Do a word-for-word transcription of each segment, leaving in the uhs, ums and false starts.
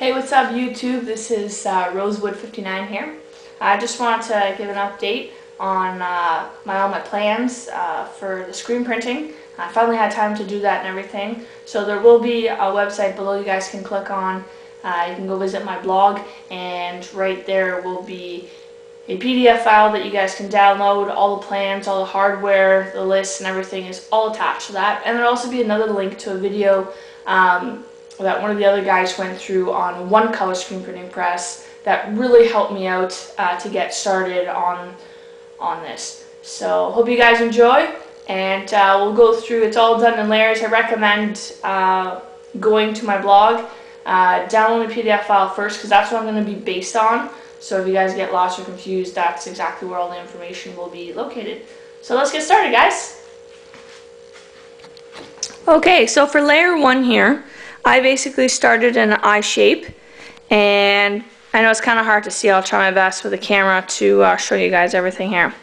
Hey, what's up YouTube? This is uh, Rosewood fifty-nine here. I just wanted to give an update on uh, my all my plans uh, for the screen printing. I finally had time to do that and everything. So there will be a website below you guys can click on. Uh, you can go visit my blog, and right there will be a P D F file that you guys can download. All the plans, all the hardware, the lists and everything is all attached to that. And there will also be another link to a video um, that one of the other guys went through on one color screen printing press that really helped me out uh, to get started on on this. So hope you guys enjoy, and uh, we'll go through. It's all done in layers. I recommend uh, going to my blog, uh, download the P D F file first, because that's what I'm going to be based on. So if you guys get lost or confused, that's exactly where all the information will be located. So let's get started, guys. Okay, so for layer one here, I basically started in an eye shape, and I know it's kind of hard to see. I'll try my best with the camera to uh, show you guys everything here.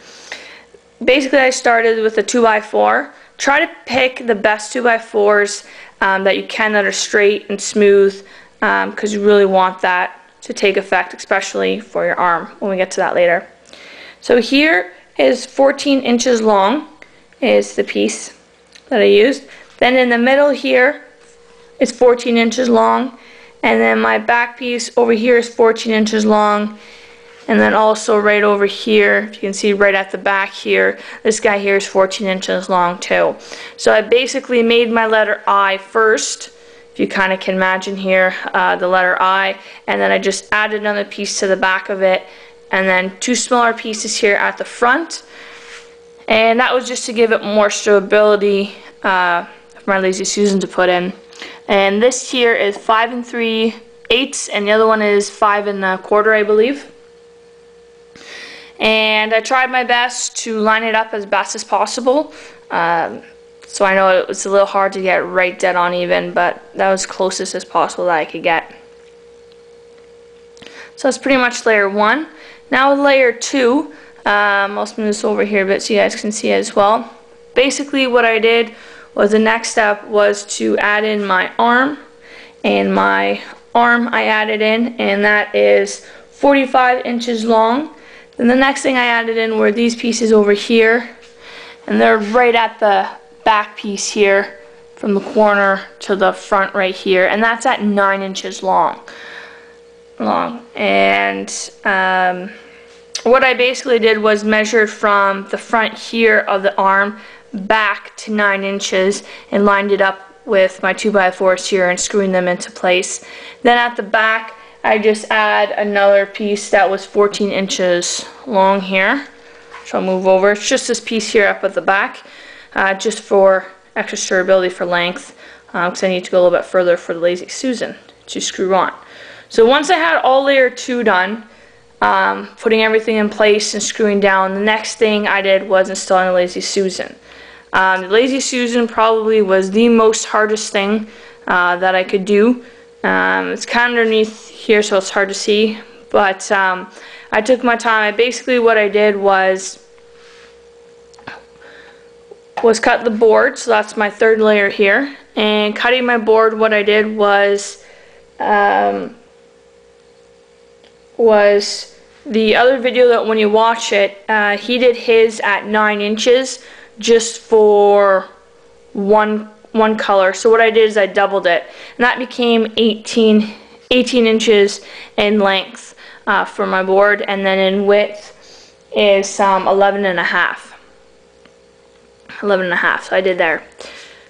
Basically, I started with a two by four. Try to pick the best two by fours um, that you can that are straight and smooth, because um, you really want that to take effect, especially for your arm when we get to that later. So here is fourteen inches long is the piece that I used. Then in the middle here, it's fourteen inches long, and then my back piece over here is fourteen inches long, and then also right over here, if you can see right at the back here, this guy here is fourteen inches long too. So I basically made my letter I first, if you kind of can imagine here, uh, the letter I, and then I just added another piece to the back of it, and then two smaller pieces here at the front, and that was just to give it more stability uh, for my Lazy Susan to put in. And this here is five and three eighths, and the other one is five and a quarter, I believe. And I tried my best to line it up as best as possible. Um, so I know it was a little hard to get right dead on even, but that was closest as possible that I could get. So that's pretty much layer one. Now layer two. Um, I'll move this over here a bit so you guys can see as well. Basically, what I did. Well, the next step was to add in my arm, and my arm I added in, and that is forty-five inches long. Then the next thing I added in were these pieces over here, and they're right at the back piece here from the corner to the front right here, and that's at nine inches long long and um, what I basically did was measured from the front here of the arm back to nine inches and lined it up with my two by fours here and screwing them into place. Then at the back, I just add another piece that was fourteen inches long here. So I'll move over. It's just this piece here up at the back, uh, just for extra durability for length, because um, I need to go a little bit further for the Lazy Susan to screw on. So once I had all layer two done, um, putting everything in place and screwing down, the next thing I did was installing the Lazy Susan. Um, the Lazy Susan probably was the most hardest thing uh, that I could do. Um, it's kind of underneath here, so it's hard to see, but um, I took my time. I basically what I did was was cut the board, so that's my third layer here, and cutting my board, what I did was um, was the other video that when you watch it, uh, he did his at nine inches just for one one color. So what I did is I doubled it, and that became eighteen inches in length uh, for my board, and then in width is um, eleven and a half. So I did there.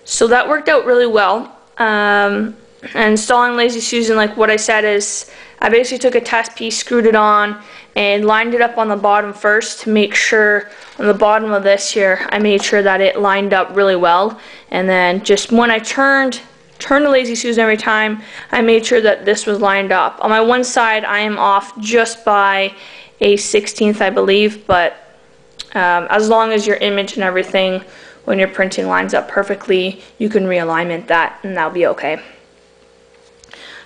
So that worked out really well. Um, and installing Lazy Susan, like what I said, is I basically took a test piece, screwed it on, and lined it up on the bottom first to make sure on the bottom of this here I made sure that it lined up really well. And then just when I turned turned the Lazy Susan every time, I made sure that this was lined up. On my one side I am off just by a sixteenth, I believe, but um, as long as your image and everything when your printing lines up perfectly, you can realignment that and that'll be okay.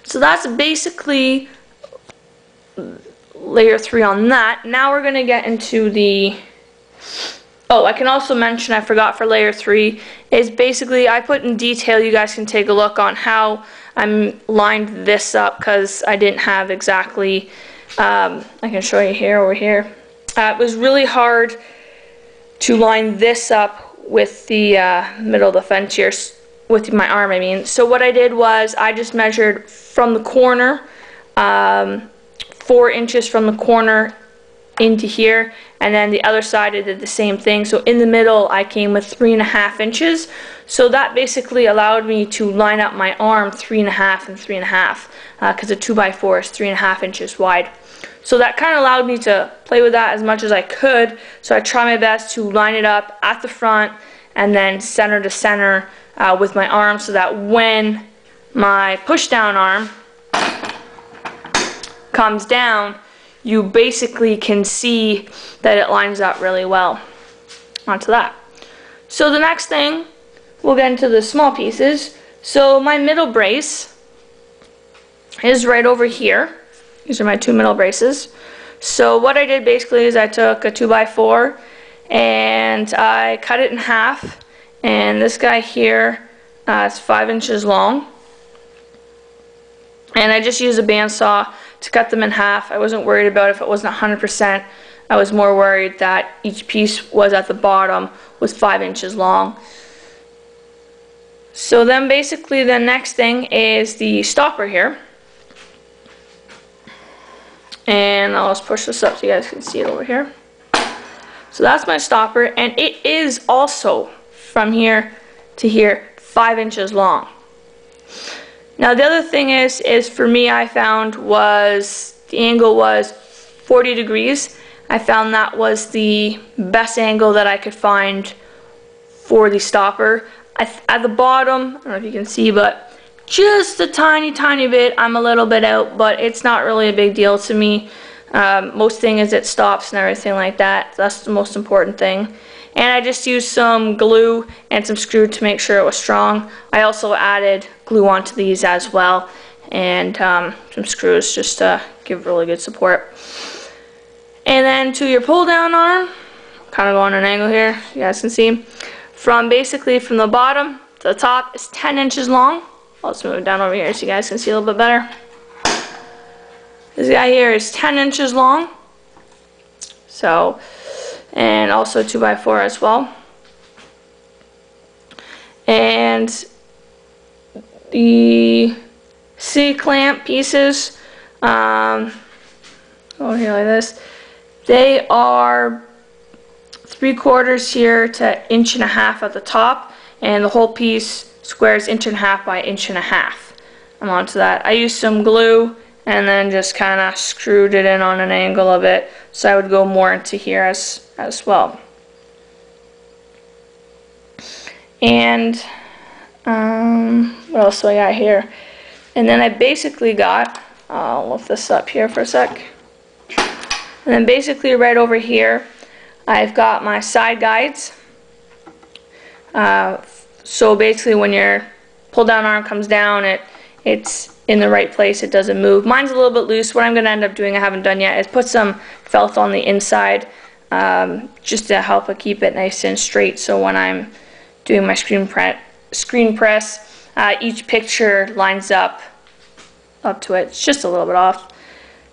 So that's basically layer three on that. Now we're going to get into the, oh, I can also mention, I forgot for layer three, is basically I put in detail, you guys can take a look on how I'm lined this up because I didn't have exactly, um, I can show you here, over here. Uh, it was really hard to line this up with the uh, middle of the fence here, with my arm I mean. So what I did was I just measured from the corner, um, four inches from the corner into here, and then the other side I did the same thing. So in the middle I came with three and a half inches. So that basically allowed me to line up my arm three and a half and three and a half because uh, a two by four is three and a half inches wide. So that kind of allowed me to play with that as much as I could. So I try my best to line it up at the front and then center to center uh, with my arm, so that when my push down arm comes down, you basically can see that it lines up really well onto that. So the next thing, we'll get into the small pieces. So my middle brace is right over here. These are my two middle braces. So what I did basically is I took a two by four and I cut it in half, and this guy here uh, is five inches long, and I just used a bandsaw to cut them in half. I wasn't worried about if it wasn't one hundred percent. I was more worried that each piece was at the bottom was five inches long. So then basically the next thing is the stopper here. And I'll just push this up so you guys can see it over here. So that's my stopper, and it is also from here to here five inches long. Now the other thing is, is for me I found was, the angle was forty degrees. I found that was the best angle that I could find for the stopper. I th at the bottom, I don't know if you can see, but just a tiny, tiny bit, I'm a little bit out, but it's not really a big deal to me. Um, most thing is it stops and everything like that. That's the most important thing. And I just used some glue and some screw to make sure it was strong. I also added glue onto these as well, and um, some screws just to give really good support. And then to your pull down arm, kind of on an angle here, you guys can see, from basically from the bottom to the top is ten inches long. Let's move it down over here so you guys can see a little bit better. This guy here is ten inches long. So, and also two by four as well. And the C-clamp pieces, um, over here like this, they are three quarters here to inch and a half at the top, and the whole piece squares inch and a half by inch and a half. I'm onto that. I used some glue and then just kind of screwed it in on an angle of it, so I would go more into here as, as well. And um, what else do I got here? And then I basically got, I'll lift this up here for a sec, and then basically right over here I've got my side guides. Uh, so basically when your pull down arm comes down, it it's in the right place, it doesn't move. Mine's a little bit loose. What I'm going to end up doing, I haven't done yet, is put some felt on the inside um, just to help it keep it nice and straight, so when I'm doing my screen, pre screen press, uh, each picture lines up up to it. It's just a little bit off.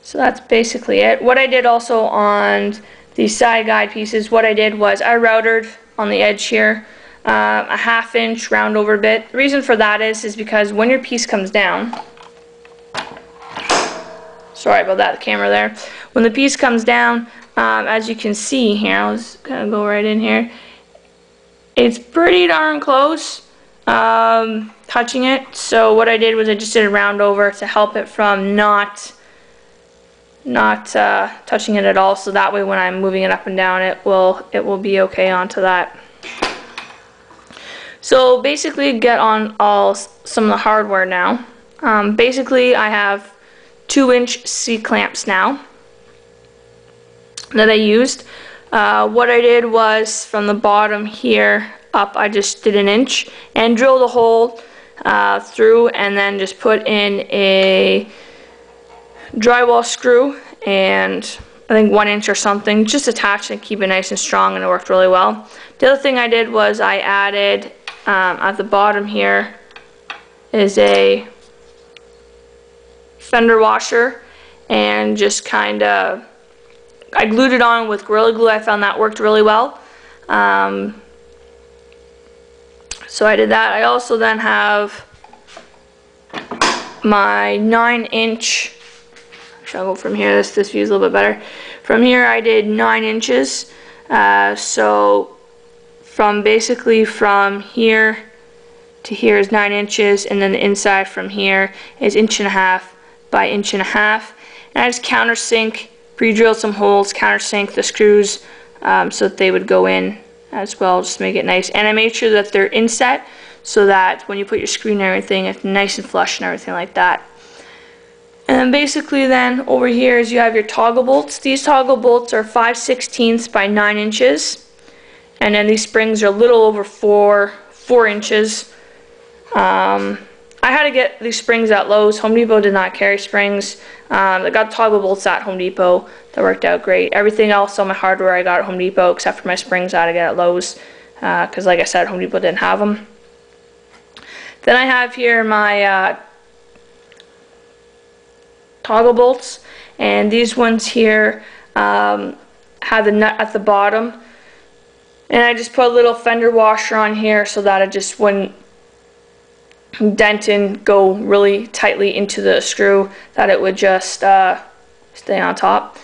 So that's basically it. What I did also on the side guide pieces, what I did was I routed on the edge here uh, a half inch round over bit. The reason for that is, is because when your piece comes down, sorry about that, the camera there. When the piece comes down, um, as you can see here, I'll just kind of go right in here. It's pretty darn close, um, touching it. So what I did was I just did a round over to help it from not, not uh, touching it at all. So that way, when I'm moving it up and down, it will, it will be okay onto that. So basically, get on all some of the hardware now. Um, basically, I have two inch C-clamps now that I used. Uh, what I did was from the bottom here up, I just did an inch and drilled a hole uh, through, and then just put in a drywall screw and I think one inch or something, just attach and keep it nice and strong, and it worked really well. The other thing I did was I added um, at the bottom here is a fender washer and just kind of, I glued it on with Gorilla Glue. I found that worked really well. Um, so I did that. I also then have my nine inch, actually I'll go from here, this, this view's a little bit better. From here I did nine inches, uh, so from basically from here to here is nine inches, and then the inside from here is inch and a half by inch and a half. And I just countersink, pre-drilled some holes, countersink the screws um, so that they would go in as well, just to make it nice. And I made sure that they're inset so that when you put your screen and everything, it's nice and flush and everything like that. And then basically then over here is you have your toggle bolts. These toggle bolts are five sixteenths by nine inches, and then these springs are a little over four, four inches. Um, I had to get these springs at Lowe's. Home Depot did not carry springs. Um, I got toggle bolts at Home Depot. That worked out great. Everything else on my hardware I got at Home Depot, except for my springs I had to get at Lowe's, because uh, like I said, Home Depot didn't have them. Then I have here my uh, toggle bolts, and these ones here um, have the nut at the bottom. And I just put a little fender washer on here so that it just wouldn't dent and go really tightly into the screw, that it would just uh, stay on top.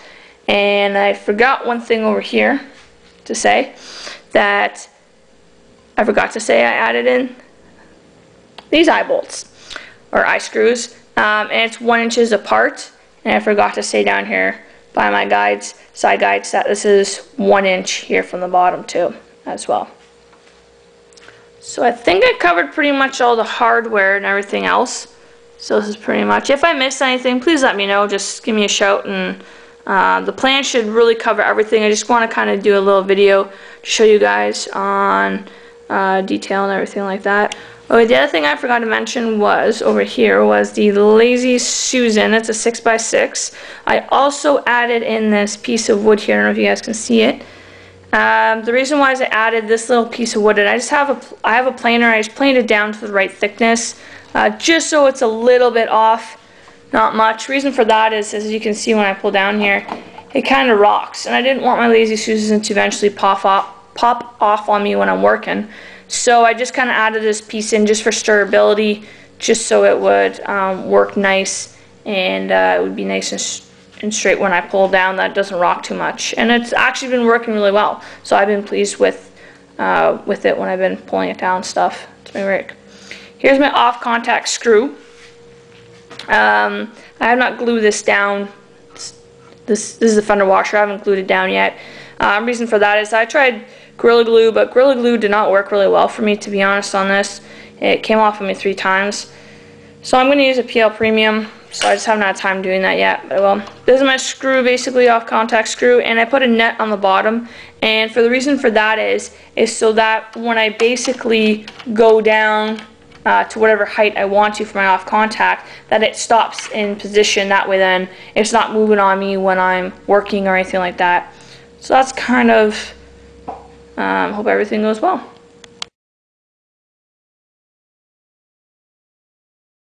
And I forgot one thing over here to say that I forgot to say I added in these eye bolts or eye screws, um, and it's one inches apart, and I forgot to say down here by my guides, side guides, that this is one inch here from the bottom too as well. So I think I covered pretty much all the hardware and everything else. So this is pretty much, if I missed anything, please let me know, just give me a shout. And uh, the plan should really cover everything. I just want to kind of do a little video to show you guys on uh, detail and everything like that. Oh, the other thing I forgot to mention was over here was the Lazy Susan. It's a six by six. I also added in this piece of wood here. I don't know if you guys can see it. Um, the reason why is I added this little piece of wood, and I just have a, I have a planer, I just planed it down to the right thickness, uh, just so it's a little bit off, not much. Reason for that is, as you can see when I pull down here, it kind of rocks, and I didn't want my Lazy Susan to eventually pop off, pop off on me when I'm working. So I just kind of added this piece in just for stirability, just so it would um, work nice, and uh, it would be nice and strong and straight when I pull down, that doesn't rock too much. And it's actually been working really well, so I've been pleased with uh, with it when I've been pulling it down stuff to my rig. Here's my off contact screw. um, I have not glued this down. This, this is the fender washer, I haven't glued it down yet. Um, reason for that is I tried Gorilla Glue, but Gorilla Glue did not work really well for me, to be honest, on this. It came off of me three times, so I'm going to use a P L Premium. So I just haven't had time doing that yet, but well, this is my screw, basically off contact screw, and I put a nut on the bottom. And for the reason for that is, is so that when I basically go down uh, to whatever height I want to for my off contact, that it stops in position. That way then it's not moving on me when I'm working or anything like that. So that's kind of, um, hope everything goes well.